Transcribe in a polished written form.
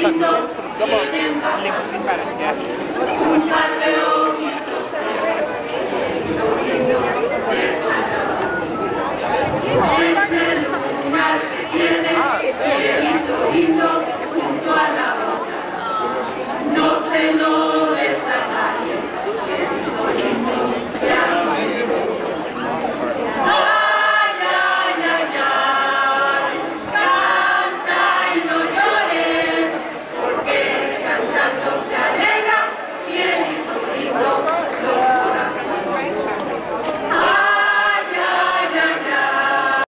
Come on.